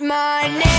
write my name.